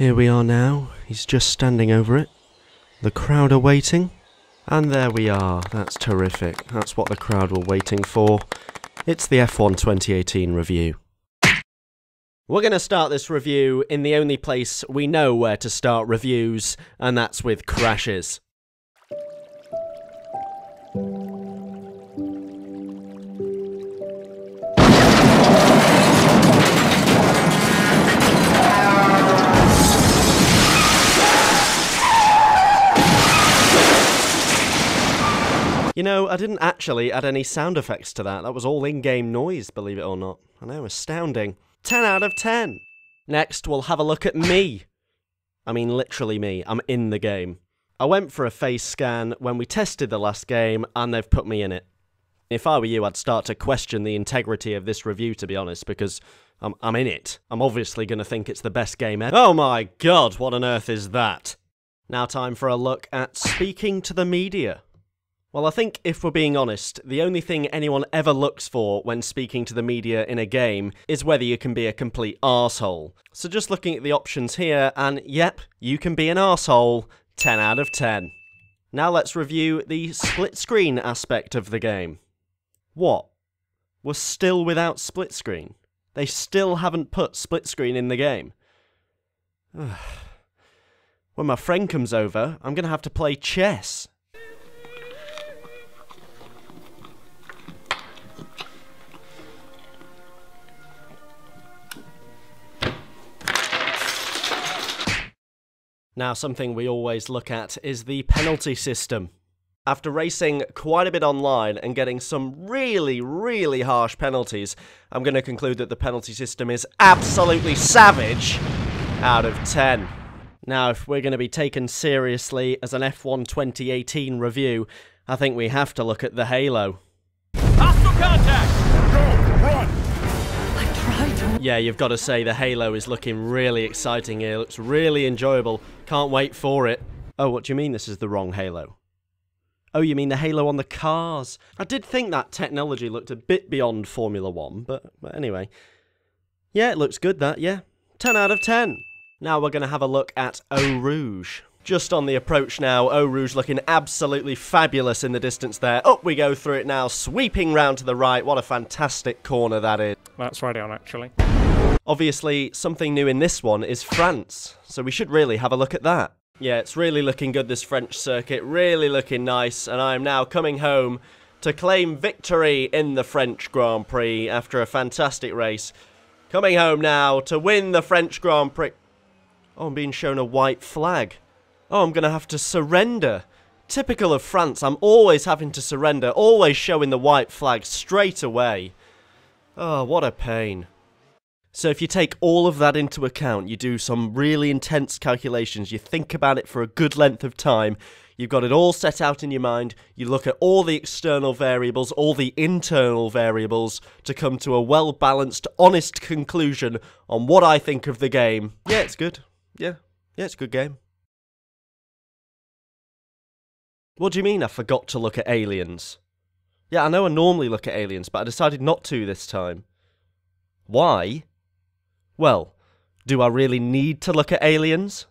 Here we are now. He's just standing over it. The crowd are waiting. And there we are. That's terrific. That's what the crowd were waiting for. It's the F1 2018 review. We're going to start this review in the only place we know where to start reviews, and that's with crashes. You know, I didn't actually add any sound effects to that. That was all in-game noise, believe it or not. I know, astounding. 10 out of 10. Next, we'll have a look at me. I mean, literally me. I'm in the game. I went for a face scan when we tested the last game, and they've put me in it. If I were you, I'd start to question the integrity of this review, to be honest, because I'm in it. I'm obviously going to think it's the best game ever. Oh my god, what on earth is that? Now time for a look at speaking to the media. Well, I think, if we're being honest, the only thing anyone ever looks for when speaking to the media in a game is whether you can be a complete arsehole. So just looking at the options here, and yep, you can be an arsehole. 10 out of 10. Now let's review the split-screen aspect of the game. What? We're still without split-screen? They still haven't put split-screen in the game. When my friend comes over, I'm gonna have to play chess. Now, something we always look at is the penalty system. After racing quite a bit online and getting some really, really harsh penalties, I'm going to conclude that the penalty system is absolutely savage. Out of 10. Now, if we're going to be taken seriously as an F1 2018 review, I think we have to look at the halo. Hostile contact! Go! Run! Yeah, you've got to say the halo is looking really exciting here. It looks really enjoyable. Can't wait for it. Oh, what do you mean this is the wrong halo? Oh, you mean the halo on the cars? I did think that technology looked a bit beyond Formula 1, but anyway. Yeah, it looks good, that, yeah. 10 out of 10. Now we're going to have a look at Eau Rouge. Just on the approach now, Eau Rouge looking absolutely fabulous in the distance there. Up we go through it now, sweeping round to the right. What a fantastic corner that is. That's right on, actually. Obviously, something new in this one is France, so we should really have a look at that. Yeah, it's really looking good, this French circuit, really looking nice, and I'm now coming home to claim victory in the French Grand Prix after a fantastic race. Coming home now to win the French Grand Prix. Oh, I'm being shown a white flag. Oh, I'm going to have to surrender. Typical of France, I'm always having to surrender, always showing the white flag straight away. Oh, what a pain. So if you take all of that into account, you do some really intense calculations, you think about it for a good length of time, you've got it all set out in your mind, you look at all the external variables, all the internal variables, to come to a well-balanced, honest conclusion on what I think of the game. Yeah, it's good. Yeah, it's a good game. What do you mean I forgot to look at Aliens? Yeah, I know I normally look at Aliens, but I decided not to this time. Why? Well, do I really need to look at Aliens?